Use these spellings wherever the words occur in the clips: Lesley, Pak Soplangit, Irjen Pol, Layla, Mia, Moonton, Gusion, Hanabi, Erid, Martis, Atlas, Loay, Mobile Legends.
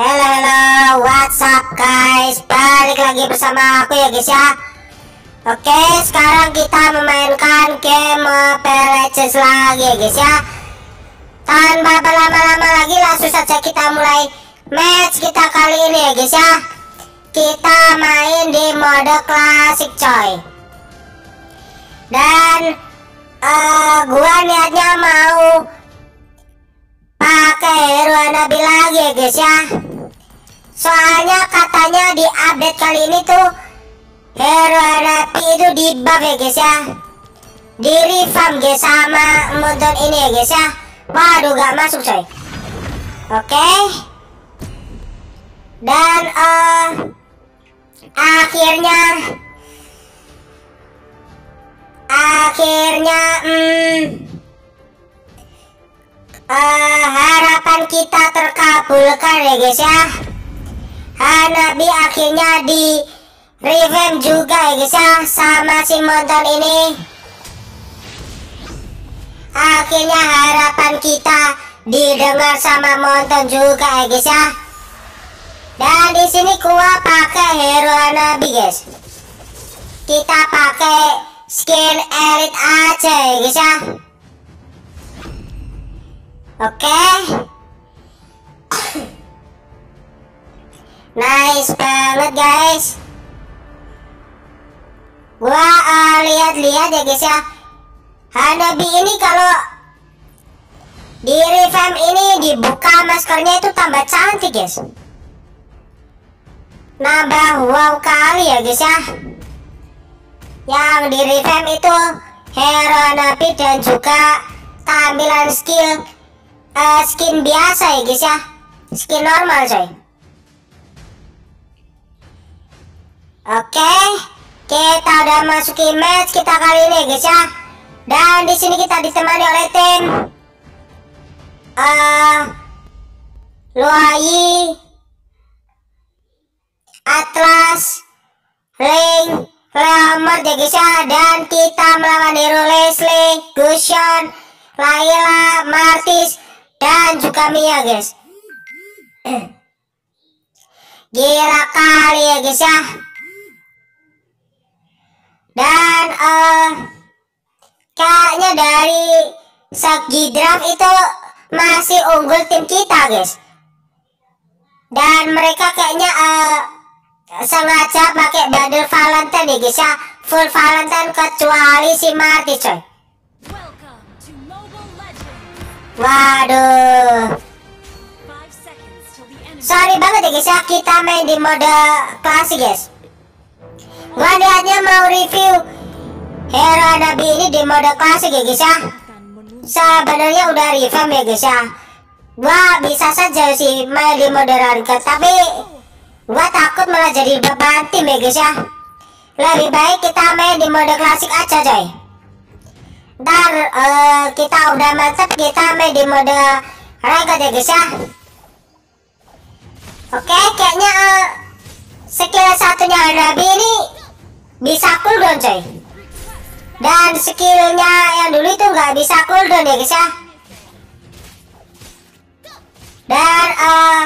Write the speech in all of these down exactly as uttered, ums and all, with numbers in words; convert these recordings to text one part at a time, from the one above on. Halo halo, what's up guys? Balik lagi bersama aku ya guys ya. Oke, sekarang kita memainkan game Mobile Legends lagi ya guys ya. Tanpa berlama-lama lagi, langsung saja kita mulai match kita kali ini ya guys ya. Kita main di mode klasik coy. Dan uh, gua niatnya mau pakai hero Hanabi lagi ya guys ya. Soalnya katanya di update kali ini tuh hero Hanabi itu di buff ya guys ya, di revamp guys sama Moonton ini ya guys ya. Waduh, gak masuk coy. Oke. Dan uh, akhirnya akhirnya hmm, uh, harapan kita terkabulkan ya guys ya. Hanabi akhirnya di revamp juga ya guys ya sama si Moonton ini. Akhirnya harapan kita didengar sama Moonton juga ya guys ya. Dan di sini gua pakai hero Hanabi guys. Kita pakai skin Erid aja ya guys ya. Oke. Nice banget guys. Gua uh, lihat-lihat ya guys ya. Hanabi ini kalau di revamp ini dibuka maskernya itu tambah cantik guys. Nambah wow kali ya guys ya. Yang di revamp itu hero Hanabi dan juga tampilan skill uh, skin biasa ya guys ya. Skin normal coy. Oke, kita udah masukin match kita kali ini guys ya. Dan di sini kita ditemani oleh tim uh, Loay, Atlas, Ring, Lamar ya guys ya. Dan kita melawan hero Lesley, Gusion, Layla, Martis dan juga Mia guys. Gila kali ya guys ya. Dan uh, kayaknya dari segi draft itu masih unggul tim kita guys. Dan mereka kayaknya uh, sengaja pakai bundle Valentine ya guys ya, full Valentine kecuali si Martis coy. Waduh, sorry banget ya guys ya, kita main di mode klasik guys. Gua niatnya mau review hero Hanabi ini di mode klasik ya guys ya. Sebenarnya udah revamp ya guys ya. Gua bisa saja sih main di mode ranked, tapi gua takut malah jadi beban tim ya guys ya. Lebih baik kita main di mode klasik aja coy. Ntar uh, kita udah mantep, kita main di mode ranked ya guys ya. Oke, kayaknya uh, skill satunya Hanabi ini bisa cooldown coy. Dan skillnya yang dulu itu nggak bisa cooldown ya guys ya. Dan uh,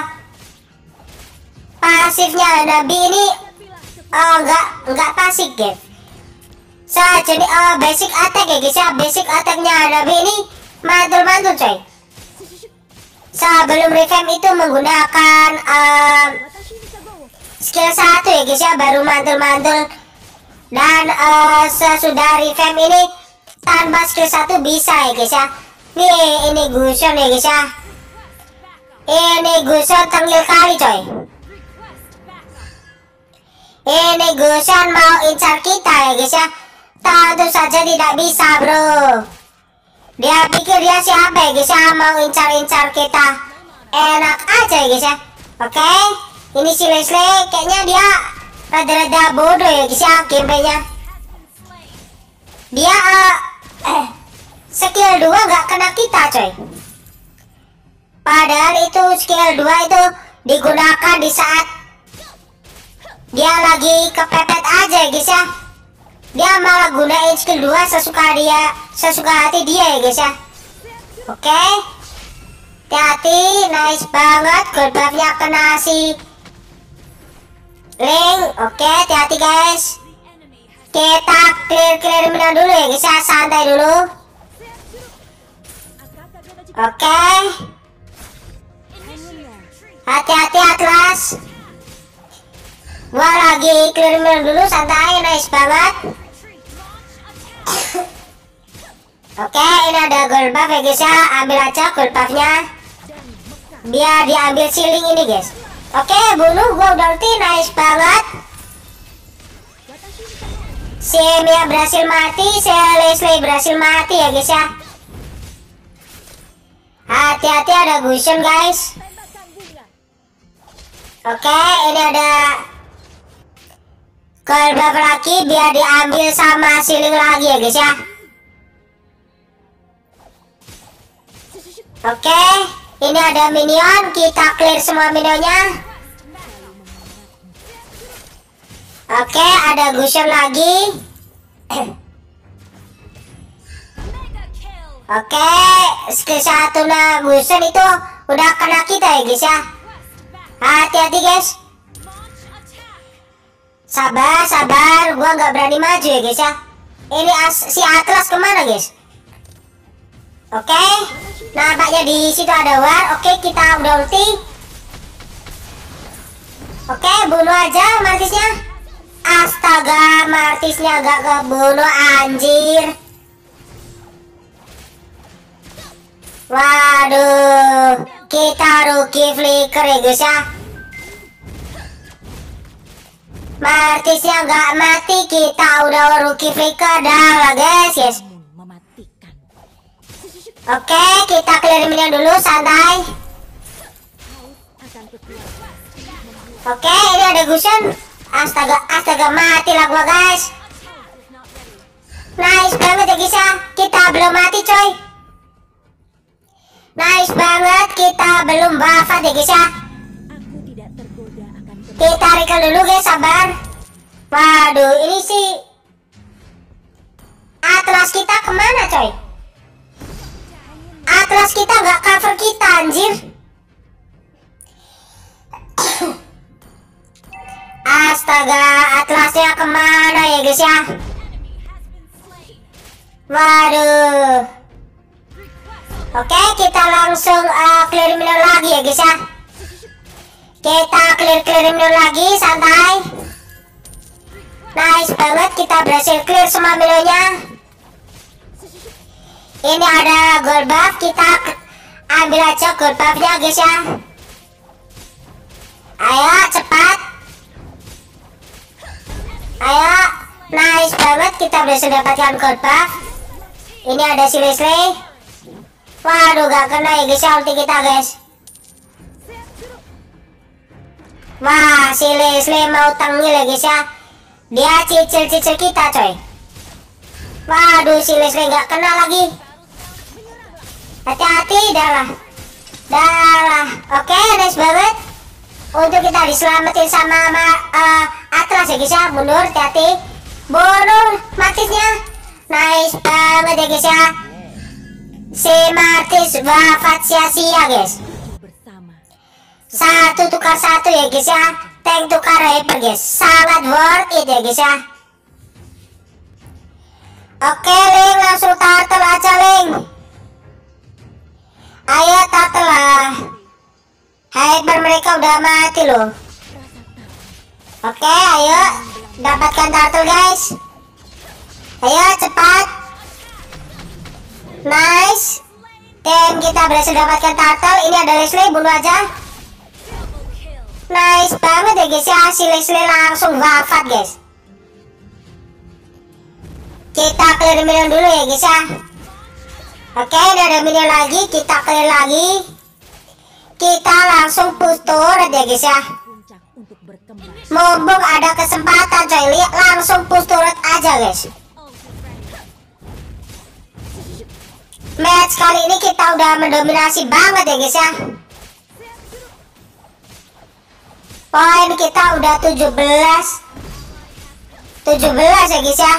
pasifnya Hanabi ini uh, nggak nggak pasif guys. So, jadi uh, basic attack ya guys ya, basic attacknya Hanabi ini mantul-mantul coy. Sebelum revamp itu menggunakan uh, skill satu ya guys ya, baru mantul-mantul. Dan uh, sesudah revamp ini tanpa skill satu bisa ya guys ya. Nih ini Gusion ya guys ya. Ini Gusion tengil kali coy. Ini Gusion mau incar kita ya guys ya. Tentu saja tidak bisa bro. Dia pikir dia siapa ya guys ya, mau incar-incar kita. Enak aja ya guys ya. Oke, ini si Lesley kayaknya dia rada-rada bodoh ya guys ya gameplaynya. Dia uh, eh, skill dua nggak kena kita coy. Padahal itu skill dua itu digunakan di saat dia lagi kepepet aja ya guys ya. Dia malah gunain skill dua sesuka dia, sesuka hati dia ya guys ya. Oke, Hati-hati, nice banget. Gold buff-nya kena si Link. Oke, hati-hati guys. Kita clear-clear menang dulu ya, bisa santai dulu. Oke, hati-hati Atlas. Gua lagi clear menang dulu, santai, nice banget. Oke, ini ada gold buff ya guys ya, ambil aja gold buff-nya biar diambil siling ini guys. Oke, bunuh, gua udah ulti, nice banget. Si Mia berhasil mati, si Lesley berhasil mati ya guys ya. Hati-hati ada Gusion guys. Oke, ini ada gold buff lagi biar diambil sama siling lagi ya guys ya. Oke, ini ada minion, kita clear semua minionnya. Oke, okay, ada Gusion lagi. Oke, okay, skill satu nah Gusion itu udah kena kita ya guys ya. Hati-hati guys. Sabar, sabar. Gua nggak berani maju ya guys ya. Ini as si Atlas kemana guys? Oke, okay, nampaknya di situ ada war. Oke, okay, kita udah ulti. Oke, okay, bunuh aja Martisnya. Astaga, Martisnya agak kebunuh anjir. Waduh, kita rugi flicker ya guys ya. Martisnya nggak mati, kita udah rugi flicker dah guys guys. Oke, kita clear minion dulu, santai. Oke, ini ada Gusion. Astaga, astaga, mati lah gua guys. Nice banget ya guys ya. Kita belum mati coy. Nice banget, kita belum wafat ya guys ya. Kita rekel dulu guys, sabar. Waduh, ini sih Atlas kita kemana coy? Atlas kita nggak cover kita anjir. Astaga, Atlasnya kemana ya guys ya? Waduh. Oke, kita langsung uh, clear minion lagi ya guys ya. Kita clear-clear minion lagi, santai. Nice banget, kita berhasil clear semua minionnya. Ini ada gold buff, kita ambil aja gold buff-nya guys ya. Ayo, cepat. Ayo, nice banget, kita berhasil dapatkan gold buff. Ini ada si Lesley. Waduh, gak kena ya guys ya ulti kita guys. Wah, si Lesley mau tengil ya guys ya. Dia cicil-cicil kita coy. Waduh, si Lesley gak kena lagi. Hati-hati, darah. Darah. Oke, nice banget. Untuk kita diselamatin sama uh, Atlas ya guys ya. Mundur, hati-hati. Bunuh Martisnya. Nice banget ya guys ya. Si Martis wafat sia-sia guys. Satu tukar satu ya guys ya. Tank tukar hyper guys. Sangat worth it ya guys ya. Oke Link, langsung turtle aja Link. Ayo turtle lah. Hyper mereka udah mati loh. Oke, okay, ayo dapatkan turtle guys. Ayo cepat. Nice. Dan kita berhasil dapatkan turtle. Ini ada Lesley, bunuh aja. Nice banget ya guys ya. Si Lesley langsung wafat guys. Kita clear minion dulu ya guys ya. Oke, okay, ini ada minion lagi. Kita clear lagi. Kita langsung push turret ya guys ya. Mumpung ada kesempatan coy, lihat langsung push turret aja guys. Match kali ini kita udah mendominasi banget ya guys ya. Poin kita udah tujuh belas. tujuh belas ya guys ya.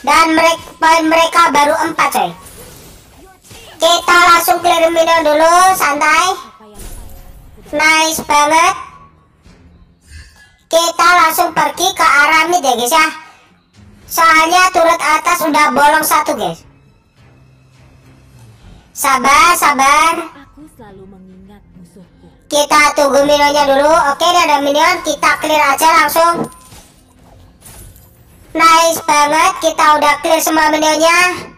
Dan mereka, poin mereka baru empat coy. Kita langsung clear minion dulu, santai. Nice banget. Kita langsung pergi ke arah mid ya guys ya. Soalnya turret atas udah bolong satu guys. Sabar, sabar. Kita tunggu minionnya dulu. Oke, ini ada minion, kita clear aja langsung. Nice banget, kita udah clear semua minionnya.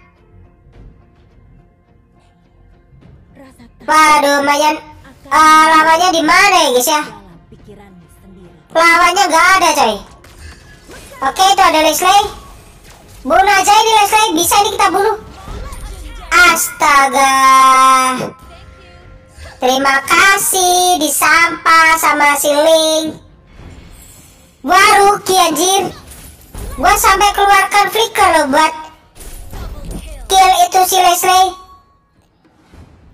Waduh, lumayan. Uh, lawannya di mana ya guys ya? Lawannya nggak ada coy. Oke, itu ada Lesley. Bunuh aja ini Lesley, bisa ini kita bunuh. Astaga. Terima kasih disampah sama si Link. Gua rugi anjir. Gua sampai keluarkan flicker loh buat kill itu si Lesley.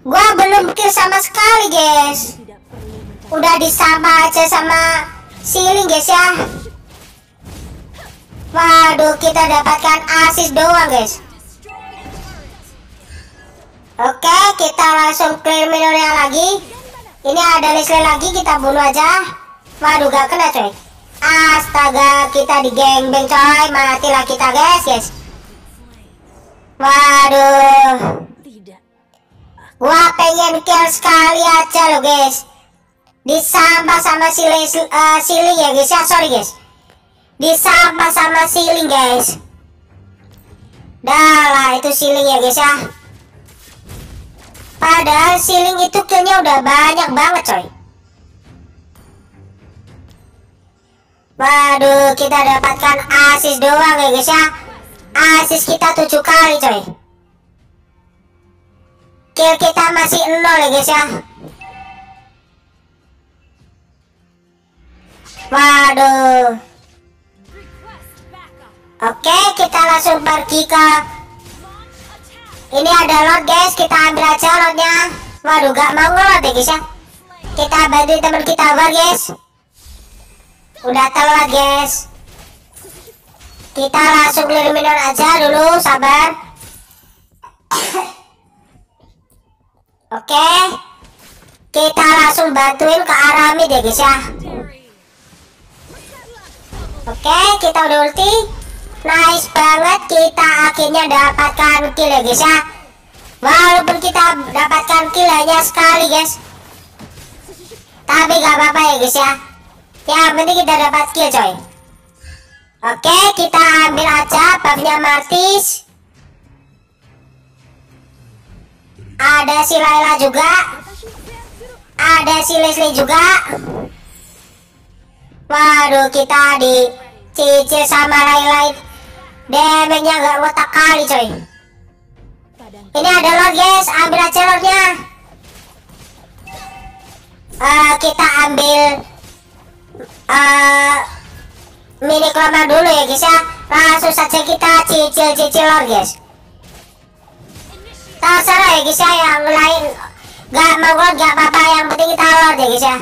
Gua belum kill sama sekali guys, udah disama aja sama siling guys ya. Waduh, kita dapatkan assist doang guys. Oke, kita langsung clear minornya lagi. Ini ada Lesley lagi, kita bunuh aja. Waduh, gak kena coy. Astaga, kita di gangbang coy, matilah kita guys guys. Waduh, gua pengen kill sekali aja loh guys, disampah sama si Lesley, uh, siling ya guys ya, sorry guys, disampah sama siling guys. Dah lah itu siling ya guys ya. Padahal siling itu killnya udah banyak banget coy. Waduh, kita dapatkan assist doang ya guys ya. Assist kita tujuh kali coy. Kill kita masih nol ya guys ya. Waduh. Oke, kita langsung pergi ke. Ini ada Lord guys, kita ambil aja Lordnya. Waduh, gak mau ngelot ya guys ya. Kita bantu teman kita war guys. Udah telat guys. Kita langsung clear minor aja dulu, sabar. Oke, okay. Kita langsung bantuin ke arah mid ya guys ya. Oke, okay, kita udah ulti. Nice banget, kita akhirnya dapatkan kill ya guys ya. Walaupun kita dapatkan kill hanya sekali guys, tapi gak apa-apa ya guys ya. Yang penting kita dapat kill coy. Oke, okay, kita ambil aja buffnya Martis. Ada si Layla juga, ada si Lesley juga. Waduh, kita dicicil sama Layla. Damage-nya gak otak kali coy. Ini ada Lord guys, ambil aja Lordnya. uh, Kita ambil uh, mini clone dulu ya guys ya. Langsung saja kita cicil-cicil Lord guys. Terserah ya guys ya, yang lain gak mau lord gak apa-apa, yang penting kita lord ya guys ya.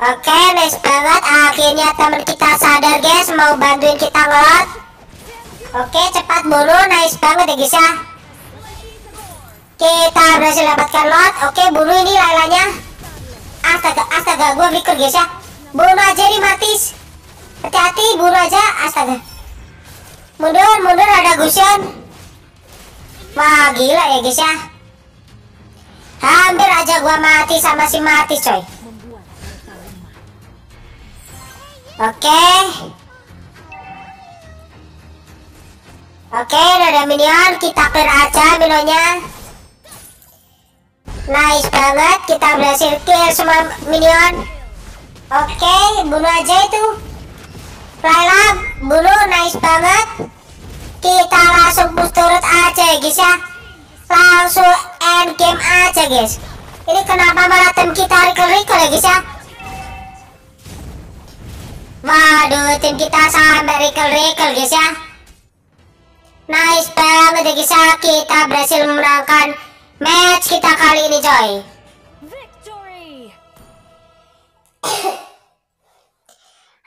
Oke, nice banget, akhirnya teman kita sadar guys, mau bantuin kita ngelord. Oke, cepat bunuh, nice banget ya guys ya. Kita berhasil dapatkan lord. Oke, bunuh ini Laylanya. Astaga, astaga, gue mikir guys ya. Bunuh aja nih Martis. Hati-hati, bunuh aja, astaga. Mundur, mundur, ada Gusion. Wah, gila ya guys ya. Hampir aja gua mati sama si Martis coy. Oke. Oke, ada minion, kita clear aja minionnya. Nice banget, kita berhasil clear semua minion. Oke, bunuh aja itu Layla, bunuh, nice banget. Kita langsung push turret aja ya guys ya. Langsung end game aja guys. Ini kenapa malah tim kita rekel-rekel ya guys ya. Waduh, tim kita sampai rekel-rekel guys ya. Nice banget ya guys ya. Kita berhasil memenangkan match kita kali ini coy.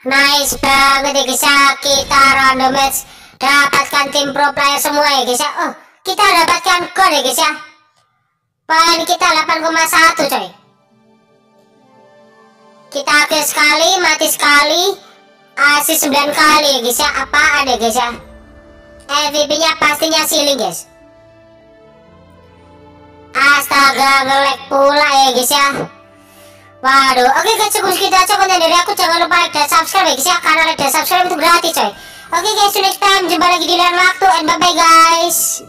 Nice banget ya guys ya. Kita random match, dapatkan tim pro player semua ya guys ya. Oh, kita dapatkan gold ya guys ya. Poin kita delapan koma satu coy. Kita aktif sekali, mati sekali, asis sembilan kali ya guys ya. Apaan ya guys ya, M V P-nya pastinya siling guys. Astaga, nge-lag pula ya guys ya. Waduh, oke guys, cukup kita cukupnya dari aku. Jangan lupa like dan subscribe ya guys ya, karena like dan subscribe itu gratis coy. Oke guys, next time jumpa lagi di lain waktu, and bye bye guys.